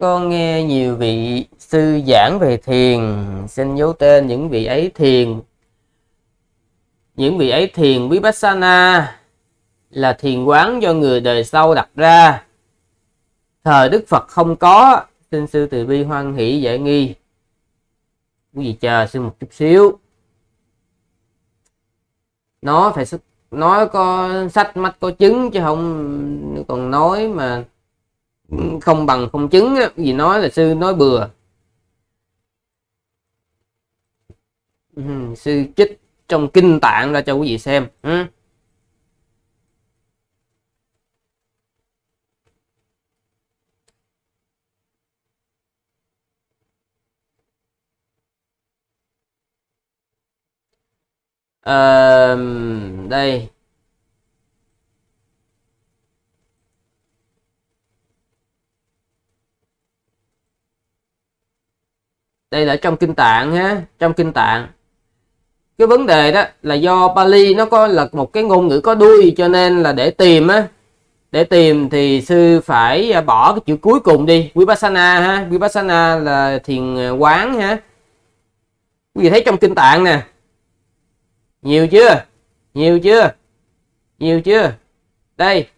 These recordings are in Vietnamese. Con nghe nhiều vị sư giảng về thiền, xin dấu tên những vị ấy thiền. Những vị ấy thiền Vipassana là thiền quán do người đời sau đặt ra. Thời Đức Phật không có, xin sư từ bi hoan hỷ giải nghi. Quý vị chờ sư một chút xíu. Nó phải nói có sách mách có chứng, chứ không còn nói mà không bằng không chứng á, vì nói là sư nói bừa. Sư chích trong kinh tạng ra cho quý vị xem. Đây đây là trong kinh tạng ha, trong kinh tạng cái vấn đề đó là do Pali nó có là một cái ngôn ngữ có đuôi, cho nên là để tìm á, để tìm thì sư phải bỏ cái chữ cuối cùng đi. Vipassana ha, Vipassana là thiền quán ha. Quý vị thấy trong kinh tạng nè, nhiều chưa, nhiều chưa, nhiều chưa. Đây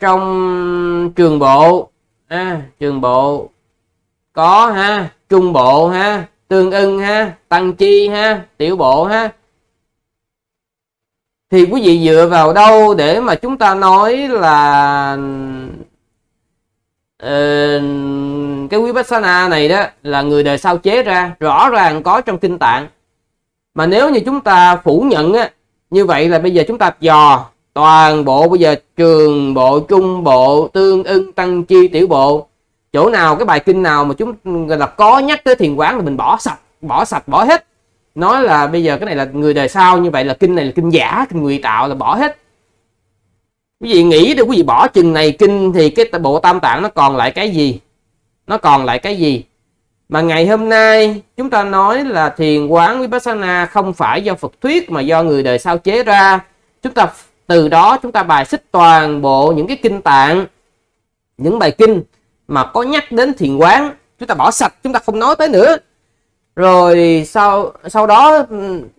trong trường bộ trường bộ có ha, trung bộ ha, tương ưng ha, tăng chi ha, tiểu bộ ha. Thì quý vị dựa vào đâu để mà chúng ta nói là cái Vipassana này đó là người đời sau chế ra? Rõ ràng có trong kinh tạng. Mà nếu như chúng ta phủ nhận á, như vậy là bây giờ chúng ta dò toàn bộ bây giờ trường bộ, trung bộ, tương ưng, tăng chi, tiểu bộ, chỗ nào cái bài kinh nào mà chúng là có nhắc tới thiền quán thì mình bỏ sạch, bỏ sạch, bỏ hết. Nói là bây giờ cái này là người đời sau, như vậy là kinh này là kinh giả, kinh ngụy tạo, là bỏ hết. Quý vị nghĩ được, quý vị bỏ chừng này kinh thì cái bộ tam tạng nó còn lại cái gì? Nó còn lại cái gì? Mà ngày hôm nay chúng ta nói là thiền quán Vipassana không phải do Phật thuyết mà do người đời sau chế ra. Chúng ta từ đó chúng ta bài xích toàn bộ những cái kinh tạng, những bài kinh mà có nhắc đến thiền quán, chúng ta bỏ sạch, chúng ta không nói tới nữa. Rồi sau đó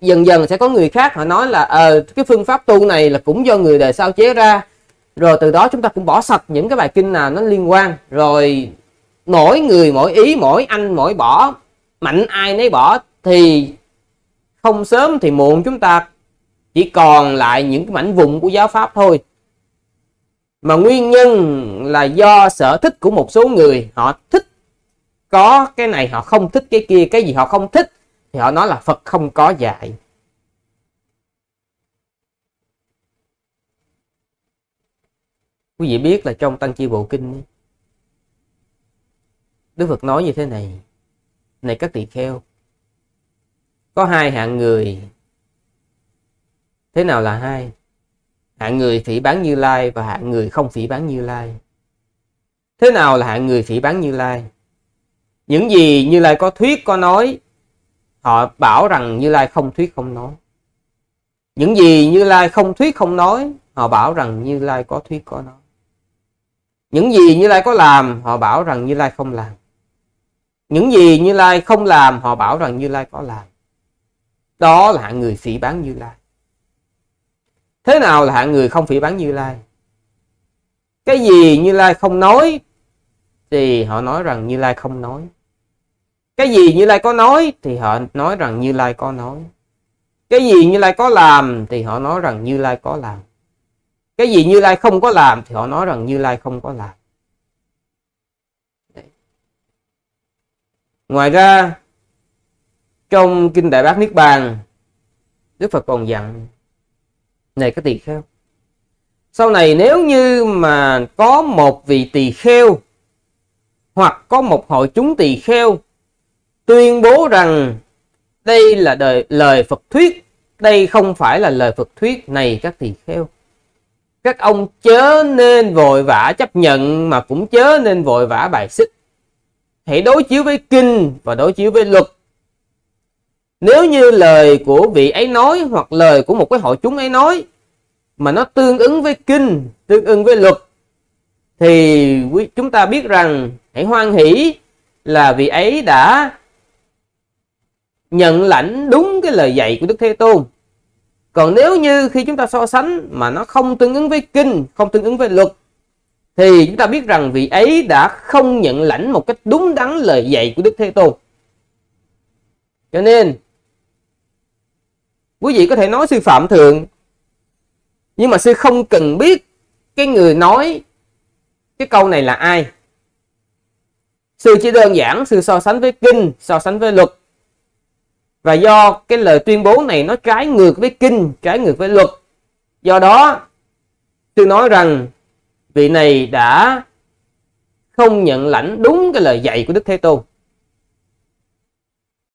dần dần sẽ có người khác họ nói là cái phương pháp tu này là cũng do người đời sau chế ra. Rồi từ đó chúng ta cũng bỏ sạch những cái bài kinh nào nó liên quan. Rồi mỗi người mỗi ý, mỗi anh mỗi bỏ, mạnh ai nấy bỏ, thì không sớm thì muộn chúng ta chỉ còn lại những cái mảnh vụn của giáo pháp thôi. Mà nguyên nhân là do sở thích của một số người, họ thích có cái này, họ không thích cái kia. Cái gì họ không thích thì họ nói là Phật không có dạy. Quý vị biết là trong Tăng Chi Bộ Kinh Đức Phật nói như thế này: này các tỳ kheo, có hai hạng người. Thế nào là hai? Hạng người phỉ báng Như Lai và hạng người không phỉ báng Như Lai. Thế nào là hạng người phỉ báng Như Lai? Những gì Như Lai có thuyết có nói, họ bảo rằng Như Lai không thuyết không nói. Những gì Như Lai không thuyết không nói, họ bảo rằng Như Lai có thuyết có nói. Những gì Như Lai có làm, họ bảo rằng Như Lai không làm. Những gì Như Lai không làm, họ bảo rằng Như Lai có làm. Đó là hạng người phỉ báng Như Lai. Thế nào là hạng người không phỉ báng Như Lai? Cái gì Như Lai không nói thì họ nói rằng Như Lai không nói. Cái gì Như Lai có nói thì họ nói rằng Như Lai có nói. Cái gì Như Lai có làm thì họ nói rằng Như Lai có làm. Cái gì Như Lai không có làm thì họ nói rằng Như Lai không có làm. Đấy. Ngoài ra, trong Kinh Đại Bát Niết Bàn, Đức Phật còn dặn: này các tỳ kheo, sau này nếu như mà có một vị tỳ kheo hoặc có một hội chúng tỳ kheo tuyên bố rằng đây là lời Phật thuyết, đây không phải là lời Phật thuyết, này các tỳ kheo, các ông chớ nên vội vã chấp nhận mà cũng chớ nên vội vã bài xích. Hãy đối chiếu với kinh và đối chiếu với luật. Nếu như lời của vị ấy nói hoặc lời của một cái hội chúng ấy nói mà nó tương ứng với kinh, tương ứng với luật thì chúng ta biết rằng hãy hoan hỷ là vị ấy đã nhận lãnh đúng cái lời dạy của Đức Thế Tôn. Còn nếu như khi chúng ta so sánh mà nó không tương ứng với kinh, không tương ứng với luật, thì chúng ta biết rằng vị ấy đã không nhận lãnh một cách đúng đắn lời dạy của Đức Thế Tôn. Cho nên quý vị có thể nói sư phạm thượng, nhưng mà sư không cần biết cái người nói cái câu này là ai. Sư chỉ đơn giản sư so sánh với kinh, so sánh với luật. Và do cái lời tuyên bố này nó trái ngược với kinh, trái ngược với luật, do đó sư nói rằng vị này đã không nhận lãnh đúng cái lời dạy của Đức Thế Tôn.